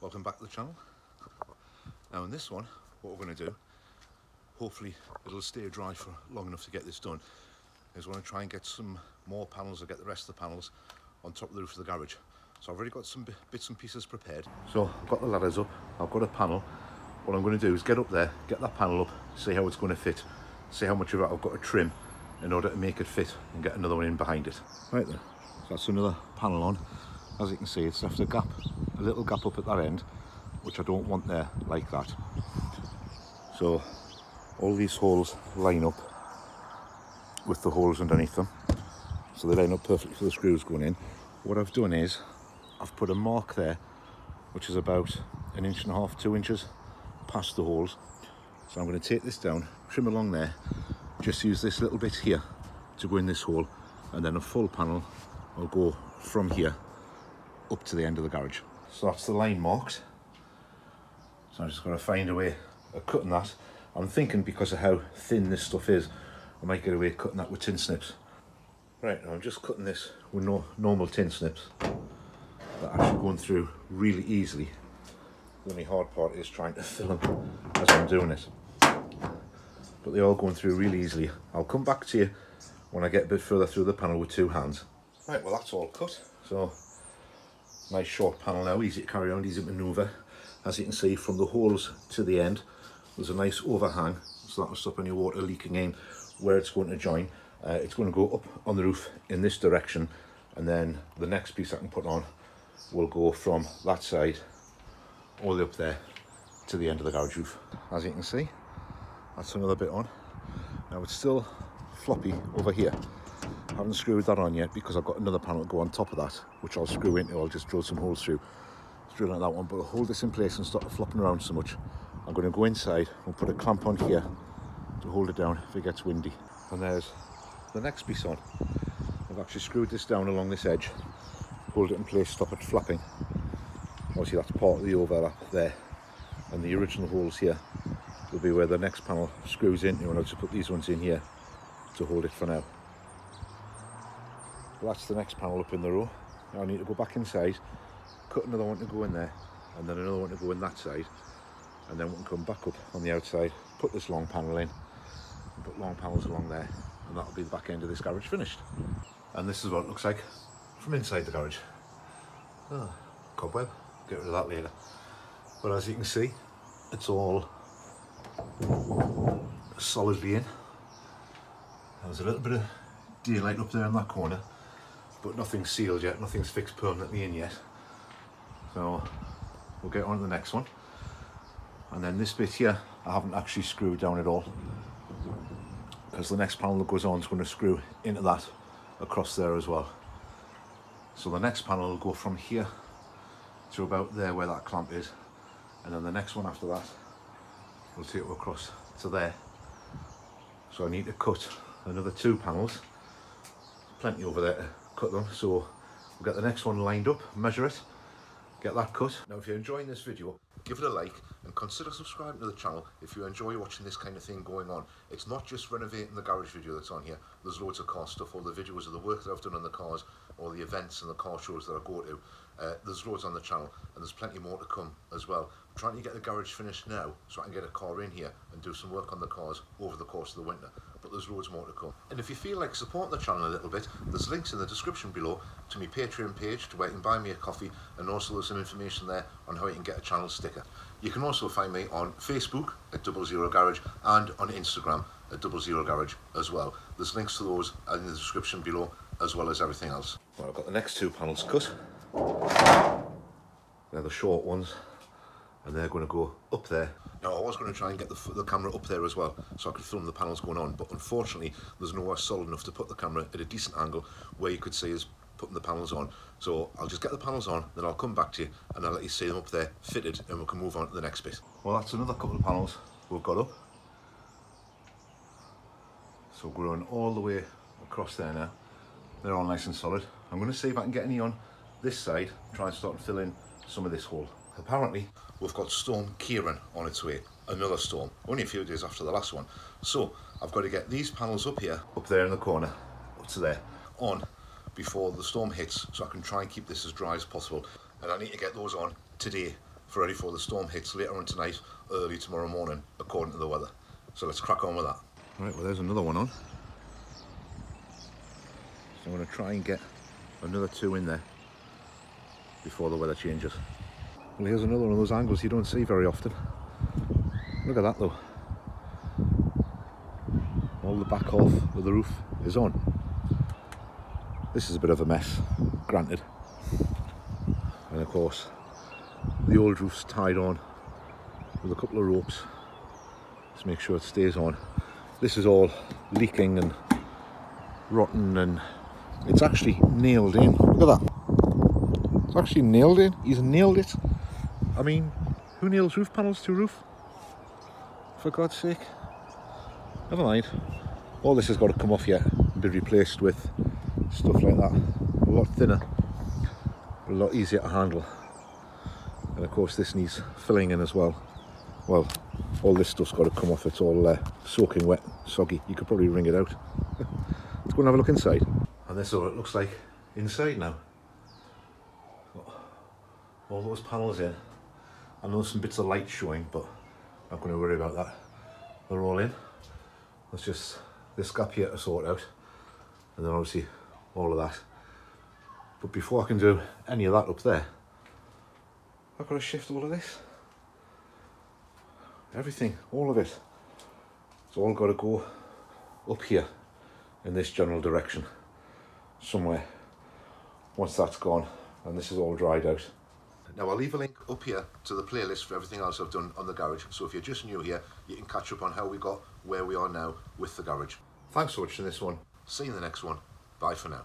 Welcome back to the channel. Now in this one, what we're going to do, hopefully it'll stay dry for long enough to get this done, is we're going to try and get some more panels or get the rest of the panels on top of the roof of the garage. So I've already got some bits and pieces prepared. So I've got the ladders up, I've got a panel. What I'm going to do is get up there, get that panel up, see how it's going to fit, see how much of it I've got to trim in order to make it fit and get another one in behind it. Right then, so that's another panel on. As you can see, it's left a gap, a little gap up at that end, which I don't want there like that. So all these holes line up with the holes underneath them, so they line up perfectly for the screws going in. What I've done is I've put a mark there which is about 1.5 inches, 2 inches past the holes. So I'm going to take this down, trim along there, just use this little bit here to go in this hole, and then a full panel will go from here up to the end of the garage. So that's the line marked, so I'm just going to find a way of cutting that. I'm thinking because of how thin this stuff is, I might get away cutting that with tin snips. Right, now I'm just cutting this with no normal tin snips. They're actually going through really easily. The only hard part is trying to fill them as I'm doing it. But they're all going through really easily. I'll come back to you when I get a bit further through the panel with two hands. Right, well that's all cut. So, nice short panel now, easy to carry around, easy to manoeuvre. As you can see, from the holes to the end, there's a nice overhang, so that will stop any water leaking in where it's going to join. It's going to go up on the roof in this direction, and then the next piece I can put on will go from that side all the way up there to the end of the garage roof. As you can see, that's another bit on. Now it's still floppy over here. I haven't screwed that on yet because I've got another panel to go on top of that, which I'll screw into. I'll just drill some holes through like that one, but I'll hold this in place and stop flopping around so much. I'm going to go inside, we'll put a clamp on here to hold it down if it gets windy. And there's the next piece on. I've actually screwed this down along this edge, hold it in place, stop it flapping. Obviously that's part of the overlap there, and the original holes here will be where the next panel screws into, and I'll just put these ones in here to hold it for now. Well, that's the next panel up in the row. Now I need to go back inside, cut another one to go in there, and then another one to go in that side, and then we can come back up on the outside, put this long panel in, and put long panels along there, and that'll be the back end of this garage finished. And this is what it looks like from inside the garage. Oh, cobweb, get rid of that later. But as you can see, it's all solidly in. There's a little bit of daylight up there in that corner, but nothing's sealed yet, nothing's fixed permanently in yet. So we'll get on to the next one. And then this bit here, I haven't actually screwed down at all, because the next panel that goes on is going to screw into that across there as well. So the next panel will go from here to about there where that clamp is, and then the next one after that will take it across to there. So I need to cut another two panels, plenty over there to cut them, so we'll get the next one lined up, measure it, get that cut. Now if you're enjoying this video, give it a like and consider subscribing to the channel if you enjoy watching this kind of thing going on. It's not just renovating the garage video that's on here, there's loads of car stuff, all the videos of the work that I've done on the cars, all the events and the car shows that I go to. There's loads on the channel, and there's plenty more to come as well. I'm trying to get the garage finished now so I can get a car in here and do some work on the cars over the course of the winter, but there's loads more to come. And if you feel like supporting the channel a little bit, there's links in the description below to my Patreon page to where you can buy me a coffee, and also there's some information there on how you can get a channel sticker. You can also find me on Facebook at Double Zero Garage, and on Instagram at Double Zero Garage as well. There's links to those in the description below, as well as everything else. Well, I've got the next two panels cut. They're the short ones, and they're going to go up there. Now I was going to try and get the camera up there as well, so I could film the panels going on, but unfortunately there's nowhere solid enough to put the camera at a decent angle where you could see us putting the panels on. So I'll just get the panels on, then I'll come back to you and I'll let you see them up there fitted, and we can move on to the next bit. Well, that's another couple of panels we've got up. So we're going all the way across there now. They're all nice and solid. I'm going to see if I can get any on this side, try and start to fill in some of this hole. Apparently we've got Storm Ciaran on its way, another storm, only a few days after the last one. So I've got to get these panels up here, up there in the corner, up to there, on before the storm hits, so I can try and keep this as dry as possible. And I need to get those on today for ready for the storm hits later on tonight, early tomorrow morning, according to the weather. So let's crack on with that. Right, well, there's another one on. So I'm going to try and get another two in there before the weather changes. Well, here's another one of those angles you don't see very often. Look at that though. All the back half of the roof is on. This is a bit of a mess, granted. And of course, the old roof's tied on with a couple of ropes to make sure it stays on. This is all leaking and rotten, and it's actually nailed in. Look at that. It's actually nailed in. He's nailed it. I mean, who nails roof panels to roof? For God's sake. Never mind. All this has got to come off yet and be replaced with stuff like that. A lot thinner, a lot easier to handle. And of course this needs filling in as well. Well, all this stuff's got to come off. It's all soaking wet, soggy. You could probably wring it out. Let's go and have a look inside. And this is what it looks like inside now. All those panels in. I know some bits of light showing, but I'm not going to worry about that. They're all in. That's just this gap here to sort out. And then obviously all of that. But before I can do any of that up there, I've got to shift all of this. Everything, all of it. It's all got to go up here in this general direction somewhere. Once that's gone and this is all dried out. Now I'll leave a link up here to the playlist for everything else I've done on the garage. So if you're just new here, you can catch up on how we got where we are now with the garage. Thanks for watching this one. See you in the next one. Bye for now.